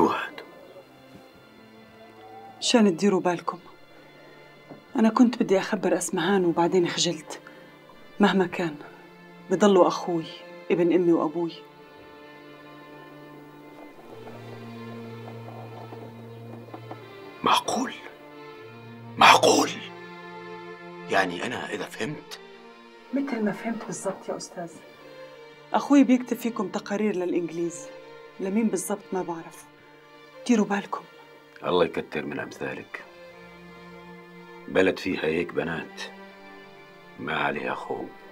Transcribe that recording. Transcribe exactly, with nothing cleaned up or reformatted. شو هاد؟ شان تديروا بالكم، أنا كنت بدي أخبر أسمهان وبعدين خجلت. مهما كان بضلوا أخوي، ابن أمي وأبوي. معقول؟ معقول؟ يعني أنا إذا فهمت مثل ما فهمت بالضبط يا أستاذ. أخوي بيكتب فيكم تقارير للإنجليز، لمين بالضبط ما بعرف. ديروا بالكم. الله يكتر من أمثالك. بلد فيها هيك بنات ما عليها خوف.